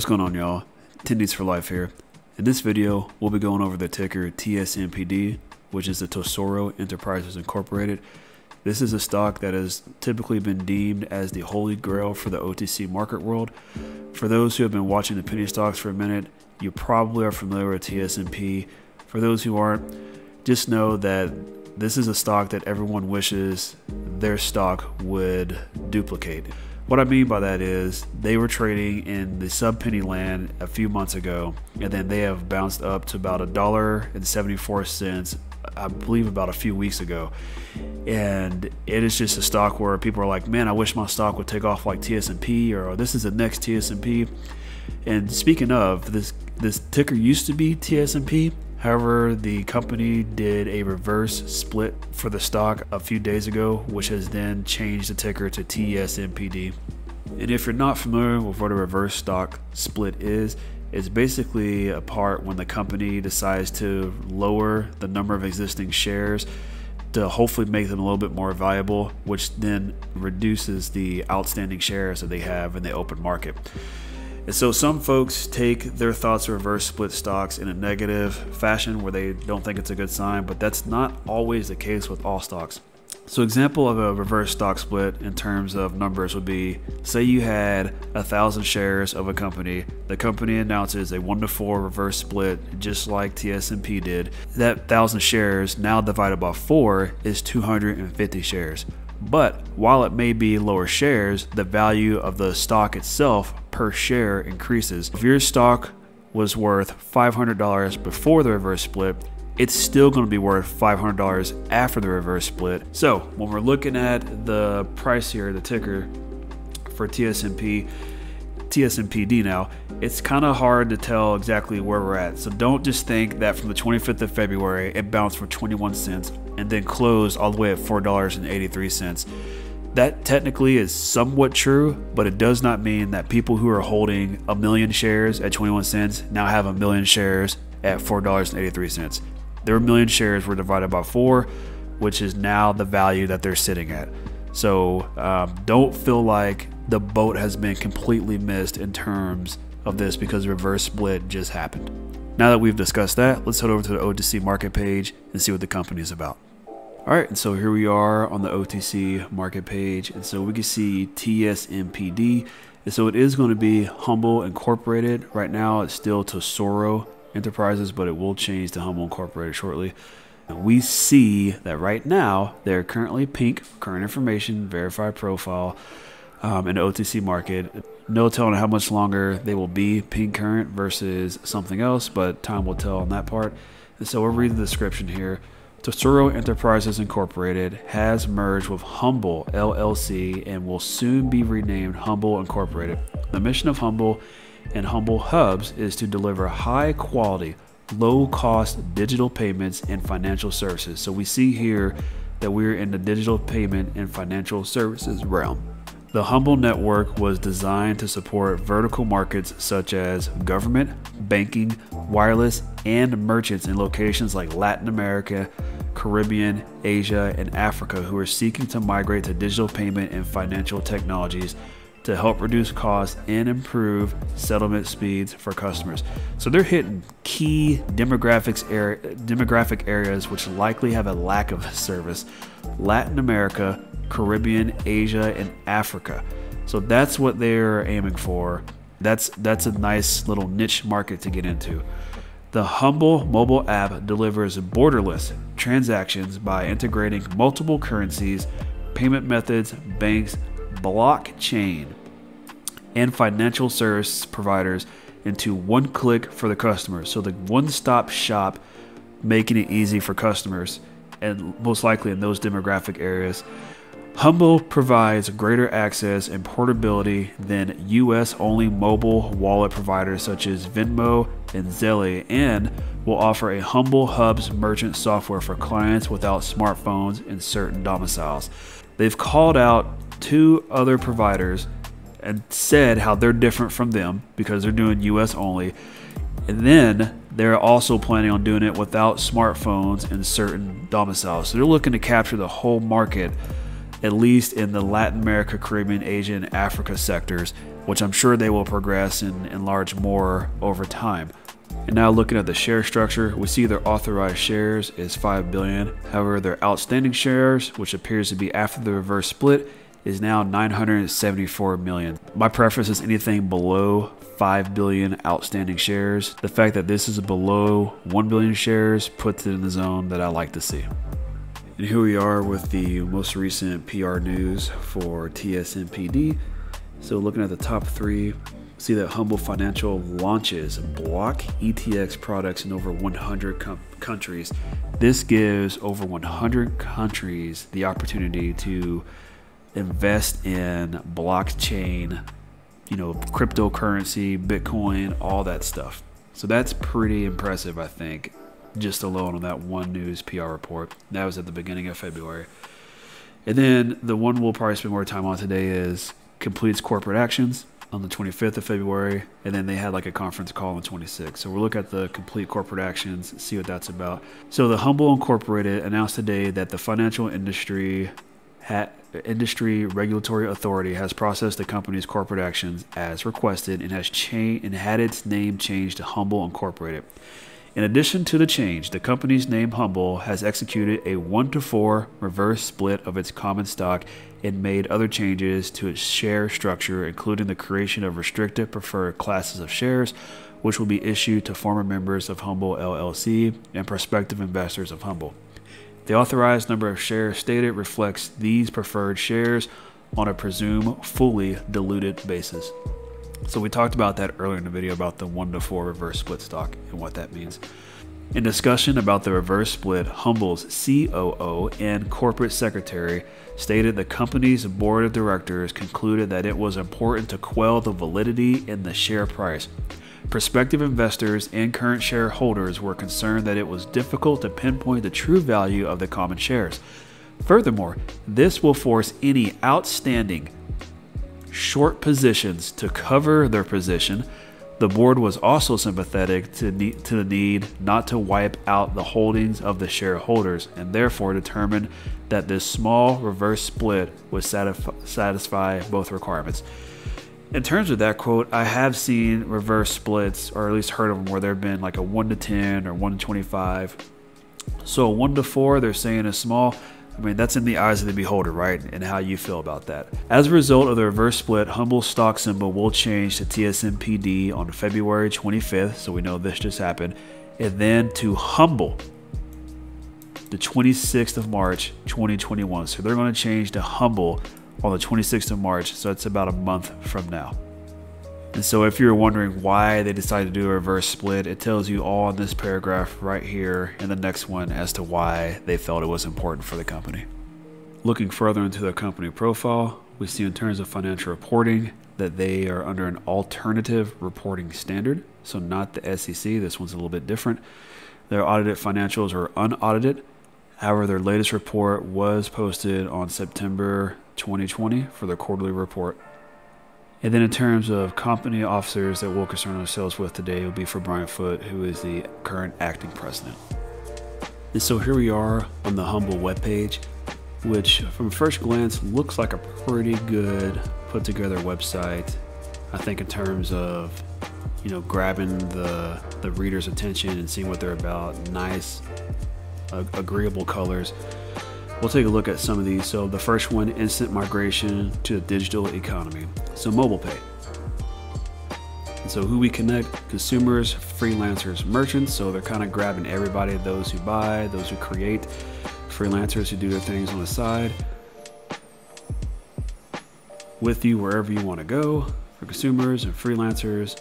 What's going on, y'all? 10Ds for life here. In this video, we'll be going over the ticker TSNPD, which is the Tesoro Enterprises Incorporated. This is a stock that has typically been deemed as the holy grail for the OTC market world. For those who have been watching the penny stocks for a minute, you probably are familiar with TSNP. For those who aren't, just know that this is a stock that everyone wishes their stock would duplicate. What I mean by that is they were trading in the sub-penny land a few months ago, and then they have bounced up to about $1.74, I believe, about a few weeks ago. And it is just a stock where people are like, man, I wish my stock would take off like TSNP, or this is the next TSNP. And speaking of, this ticker used to be TSNP. However, the company did a reverse split for the stock a few days ago, which has then changed the ticker to TSNPD. And if you're not familiar with what a reverse stock split is, it's basically a part when the company decides to lower the number of existing shares to hopefully make them a little bit more valuable, which then reduces the outstanding shares that they have in the open market. And so some folks take their thoughts of reverse split stocks in a negative fashion where they don't think it's a good sign, but that's not always the case with all stocks. So example of a reverse stock split in terms of numbers would be, say you had 1,000 shares of a company. The company announces a 1-to-4 reverse split, just like TSNP did. That 1,000 shares now divided by 4 is 250 shares. But while it may be lower shares, the value of the stock itself per share increases. If your stock was worth $500 before the reverse split, it's still going to be worth $500 after the reverse split. So when we're looking at the price here, the ticker for TSNPD now, it's kind of hard to tell exactly where we're at. So don't just think that from the 25th of February, it bounced for 21 cents and then closed all the way at $4.83. That technically is somewhat true, but it does not mean that people who are holding 1,000,000 shares at 21 cents now have 1,000,000 shares at $4.83. Their 1,000,000 shares were divided by 4, which is now the value that they're sitting at. So don't feel like the boat has been completely missed in terms of this because the reverse split just happened. Now that we've discussed that, let's head over to the OTC market page and see what the company is about. All right, and so here we are on the OTC market page, and so we can see TSNPD, and so it is going to be HUMBL Incorporated. Right now it's still Tesoro Enterprises, but it will change to HUMBL Incorporated shortly. And we see that right now they're currently pink, current information, verified profile, in the OTC market. No telling how much longer they will be pink current versus something else, but time will tell on that part. And so we'll read the description here. Tesoro Enterprises Incorporated has merged with HUMBL LLC and will soon be renamed HUMBL Incorporated. The mission of HUMBL and HUMBL Hubs is to deliver high quality, low cost digital payments and financial services. So we see here that we're in the digital payment and financial services realm. The HUMBL Network was designed to support vertical markets such as government, banking, wireless, and merchants in locations like Latin America, Caribbean, Asia, and Africa who are seeking to migrate to digital payment and financial technologies to help reduce costs and improve settlement speeds for customers. So they're hitting key demographic areas which likely have a lack of service. Latin America, Caribbean, Asia, and Africa. So that's what they're aiming for. That's a nice little niche market to get into. The HUMBL mobile app delivers borderless transactions by integrating multiple currencies, payment methods, banks, blockchain, and financial service providers into one click for the customer. So the one-stop shop, making it easy for customers, and most likely in those demographic areas. HUMBL provides greater access and portability than US-only mobile wallet providers such as Venmo and Zelle, and will offer a HUMBL Hubs merchant software for clients without smartphones in certain domiciles. They've called out 2 other providers and said how they're different from them because they're doing US only. And then they're also planning on doing it without smartphones in certain domiciles. So they're looking to capture the whole market at least in the Latin America, Caribbean, Asia, and Africa sectors, which I'm sure they will progress and enlarge more over time. And now looking at the share structure, we see their authorized shares is 5 billion. However, their outstanding shares, which appears to be after the reverse split, is now 974 million. My preference is anything below 5 billion outstanding shares. The fact that this is below 1 billion shares puts it in the zone that I like to see. And here we are with the most recent PR news for TSNPD. So looking at the top three, see that HUMBL Financial launches block ETX products in over 100 countries. This gives over 100 countries the opportunity to invest in blockchain, you know, cryptocurrency, Bitcoin, all that stuff. So that's pretty impressive, I think, just alone on that one news PR report. That was at the beginning of February. And then the one we'll probably spend more time on today is completes corporate actions on the 25th of February. And then they had like a conference call on the 26th. So we'll look at the complete corporate actions, see what that's about. So the HUMBL Incorporated announced today that the financial industry regulatory authority has processed the company's corporate actions as requested and had its name changed to HUMBL Incorporated. In addition to the change, the company's name HUMBL has executed a 1-to-4 reverse split of its common stock and made other changes to its share structure, including the creation of restricted preferred classes of shares, which will be issued to former members of HUMBL LLC and prospective investors of HUMBL. The authorized number of shares stated reflects these preferred shares on a presumed fully diluted basis. So we talked about that earlier in the video about the 1-to-4 reverse split stock and what that means. In discussion about the reverse split, HUMBL's COO and corporate secretary stated the company's board of directors concluded that it was important to quell the volatility in the share price. Prospective investors and current shareholders were concerned that it was difficult to pinpoint the true value of the common shares. Furthermore, this will force any outstanding short positions to cover their position. The board was also sympathetic to the need not to wipe out the holdings of the shareholders and therefore determined that this small reverse split would satisfy both requirements. In terms of that quote, I have seen reverse splits, or at least heard of them, where there have been like a 1-to-10 or 1-to-25. So 1-to-4, they're saying is small. I mean, that's in the eyes of the beholder, right? And how you feel about that. As a result of the reverse split, HUMBL's stock symbol will change to TSNPD on February 25th. So we know this just happened. And then to HUMBL, the 26th of March, 2021. So they're going to change to HUMBL on the 26th of March, so it's about a month from now. And so if you're wondering why they decided to do a reverse split, it tells you all in this paragraph right here and the next one as to why they felt it was important for the company. Looking further into their company profile, we see in terms of financial reporting that they are under an alternative reporting standard, so not the SEC. This one's a little bit different. Their audited financials are unaudited. However, their latest report was posted on September 2020 for their quarterly report. And then in terms of company officers that we'll concern ourselves with today, will be for Brian Foote, who is the current acting president. And so here we are on the HUMBL webpage, which from first glance looks like a pretty good put together website. I think in terms of, you know, grabbing the reader's attention and seeing what they're about, nice, agreeable colors. We'll take a look at some of these. So the first one, instant migration to the digital economy. So mobile pay. And so who we connect, consumers, freelancers, merchants. So they're kind of grabbing everybody, those who buy, those who create, freelancers who do their things on the side. With you wherever you want to go for consumers and freelancers.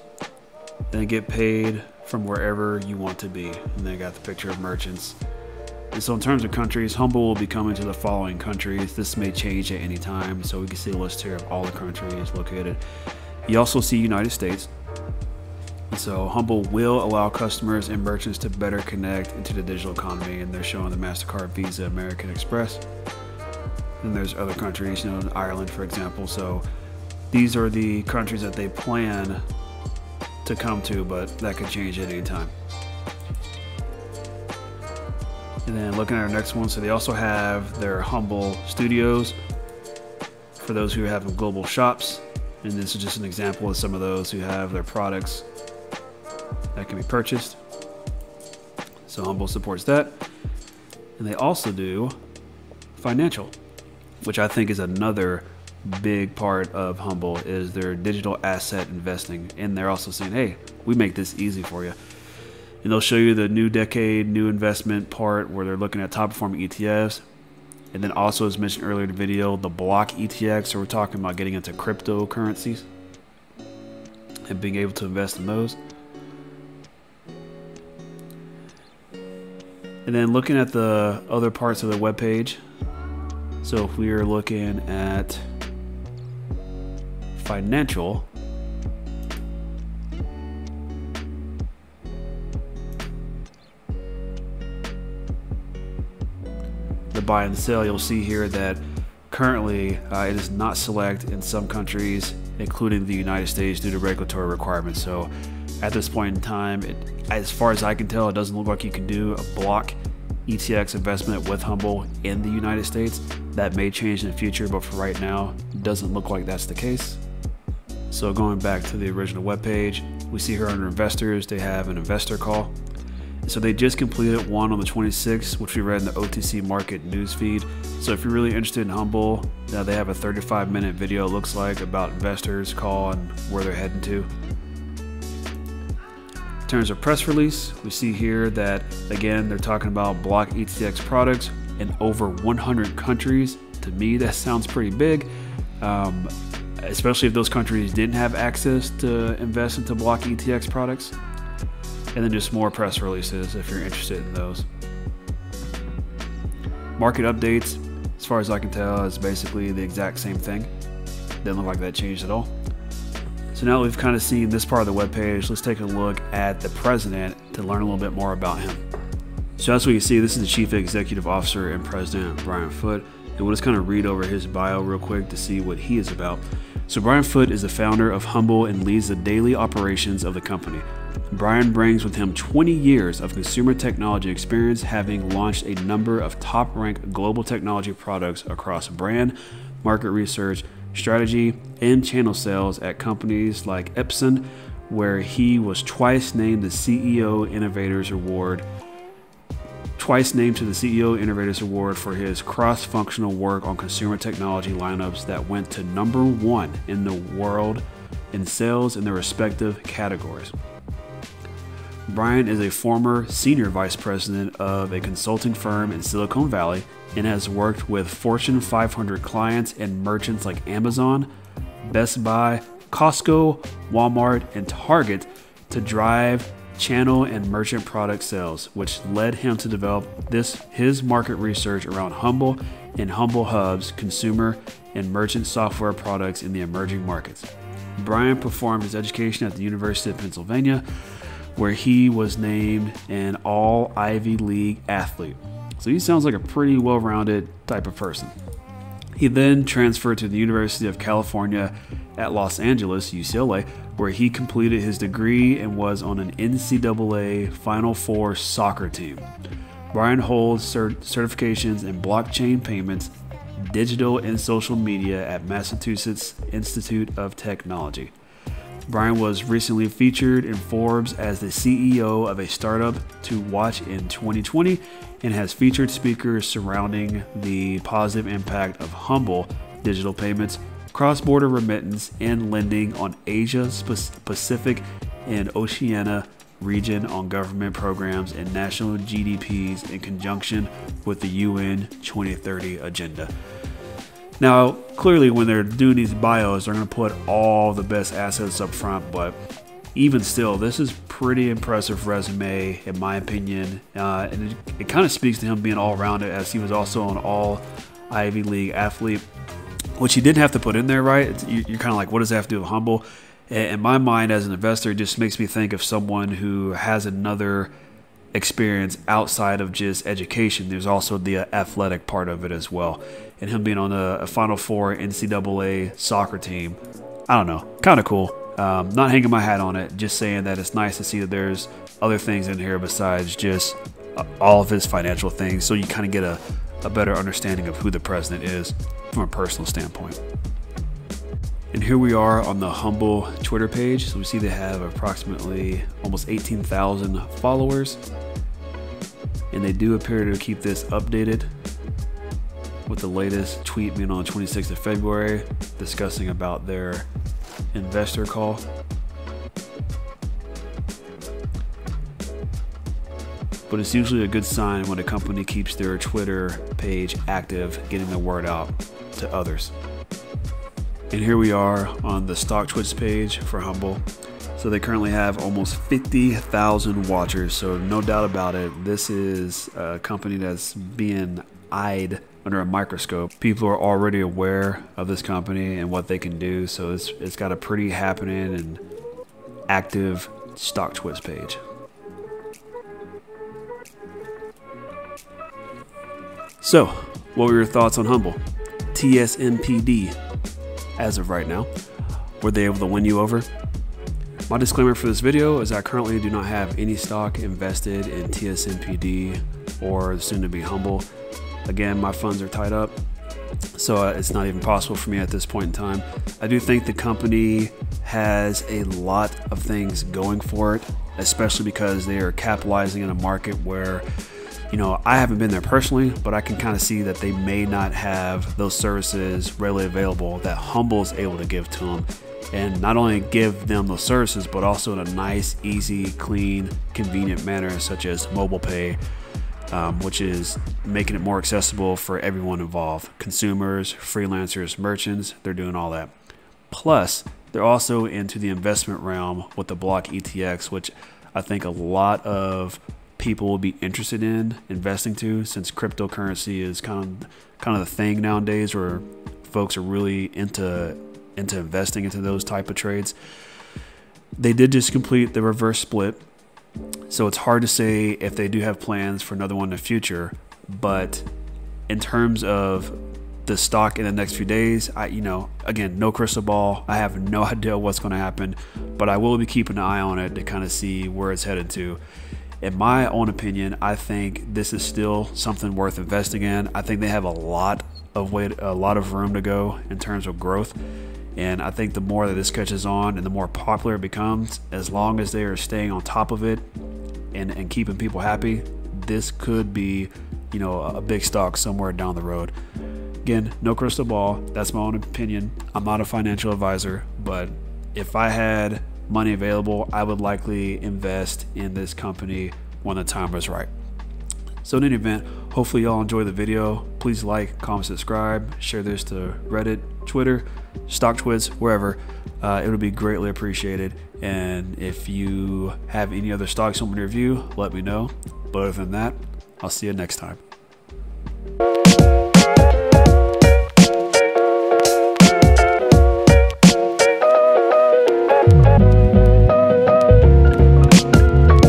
Then get paid from wherever you want to be. And they got the picture of merchants. And so in terms of countries, HUMBL will be coming to the following countries. This may change at any time. So we can see a list here of all the countries located. You also see United States. And so HUMBL will allow customers and merchants to better connect into the digital economy. And they're showing the MasterCard, Visa, American Express. And there's other countries, you know, Ireland, for example. So these are the countries that they plan to come to, but that could change at any time. And then looking at our next one, so they also have their HUMBL Studios, for those who have global shops. And this is just an example of some of those who have their products that can be purchased. So HUMBL supports that. And they also do financial, which I think is another big part of HUMBL, is their digital asset investing. And they're also saying, hey, we make this easy for you. And they'll show you the new decade, new investment part where they're looking at top performing ETFs. And then also, as mentioned earlier in the video, the block ETX. So we're talking about getting into cryptocurrencies and being able to invest in those. And then looking at the other parts of the web page. So if we are looking at financial, the buy and sell, you'll see here that currently it is not select in some countries, including the United States, due to regulatory requirements. So at this point in time, as far as I can tell, it doesn't look like you can do a block ETX investment with HUMBL in the United States. That may change in the future, but for right now, it doesn't look like that's the case. So going back to the original webpage, we see here under investors, they have an investor call. So they just completed one on the 26th, which we read in the OTC market newsfeed. So if you're really interested in HUMBL, now they have a 35-minute video, it looks like, about investors call and where they're heading to. In terms of press release, we see here that, again, they're talking about block ETX products in over 100 countries. To me, that sounds pretty big, especially if those countries didn't have access to invest into block ETX products. And then just more press releases if you're interested in those. Market updates, as far as I can tell, is basically the exact same thing. Didn't look like that changed at all. So now that we've kind of seen this part of the webpage, let's take a look at the president to learn a little bit more about him. So as we can see, this is the Chief Executive Officer and President, Brian Foote. And we'll just kind of read over his bio real quick to see what he is about. So Brian Foote is the founder of HUMBL and leads the daily operations of the company. Brian brings with him 20 years of consumer technology experience, having launched a number of top-ranked global technology products across brand, market research, strategy, and channel sales at companies like Epson, where he was twice named to the CEO Innovators Award for his cross-functional work on consumer technology lineups that went to #1 in the world in sales in their respective categories. Brian is a former senior vice president of a consulting firm in Silicon Valley and has worked with Fortune 500 clients and merchants like Amazon, Best Buy, Costco, Walmart, and Target to drive channel and merchant product sales, which led him to develop his market research around HUMBL and HUMBL Hubs consumer and merchant software products in the emerging markets. Brian performed his education at the University of Pennsylvania, where he was named an all Ivy League athlete. So he sounds like a pretty well-rounded type of person. He then transferred to the University of California at Los Angeles, UCLA, where he completed his degree and was on an NCAA Final Four soccer team. Brian holds certifications in blockchain payments, digital and social media at Massachusetts Institute of Technology. Brian was recently featured in Forbes as the CEO of a startup to watch in 2020 and has featured speakers surrounding the positive impact of HUMBL digital payments, cross-border remittance, and lending on Asia, Pacific, and Oceania region on government programs and national GDPs in conjunction with the UN 2030 agenda. Now, clearly when they're doing these bios, they're going to put all the best assets up front, but even still, this is pretty impressive resume, in my opinion, and it kind of speaks to him being all-rounded, as he was also an all-Ivy League athlete, which he didn't have to put in there, right? You're kind of like, what does that have to do with HUMBL? In my mind, as an investor, it just makes me think of someone who has another experience outside of just education. There's also the athletic part of it as well, and him being on a Final Four NCAA soccer team, I don't know, kind of cool. Not hanging my hat on it, just saying that it's nice to see that there's other things in here besides just all of his financial things, so you kind of get a better understanding of who the president is from a personal standpoint. And here we are on the HUMBL Twitter page. So we see they have approximately almost 18,000 followers. And they do appear to keep this updated with the latest tweet being on the 26th of February, discussing about their investor call. But it's usually a good sign when a company keeps their Twitter page active, getting the word out to others. And here we are on the Stock Twits page for HUMBL. So they currently have almost 50,000 watchers. So no doubt about it, this is a company that's being eyed under a microscope. People are already aware of this company and what they can do. So it's got a pretty happening and active Stock Twits page. So, what were your thoughts on HUMBL? TSNPD, as of right now, were they able to win you over? My disclaimer for this video is I currently do not have any stock invested in TSNPD or soon to be HUMBL. Again, my funds are tied up, so it's not even possible for me at this point in time. I do think the company has a lot of things going for it, especially because they are capitalizing in a market where, you know, I haven't been there personally, but I can kind of see that they may not have those services readily available that HUMBL is able to give to them. And not only give them those services, but also in a nice, easy, clean, convenient manner, such as mobile pay, which is making it more accessible for everyone involved. Consumers, freelancers, merchants, they're doing all that. Plus, they're also into the investment realm with the Blockchain ETX, which I think a lot of people will be interested in investing to, since cryptocurrency is kind of the thing nowadays where folks are really into investing into those type of trades. They did just complete the reverse split, so it's hard to say if they do have plans for another one in the future. But in terms of the stock in the next few days, you know, again, no crystal ball. I have no idea what's going to happen, but I will be keeping an eye on it to kind of see where it's headed to. In my own opinion, I think this is still something worth investing in. I think they have a lot of room to go in terms of growth. And I think the more that this catches on and the more popular it becomes, as long as they are staying on top of it and keeping people happy, this could be, you know, a big stock somewhere down the road. Again, no crystal ball. That's my own opinion. I'm not a financial advisor, but if I had money available, I would likely invest in this company when the time was right. So in any event, hopefully y'all enjoy the video. Please like, comment, subscribe, share this to Reddit, Twitter, Stock Twits, wherever. It would be greatly appreciated. And if you have any other stocks you want me to review, let me know. But other than that, I'll see you next time.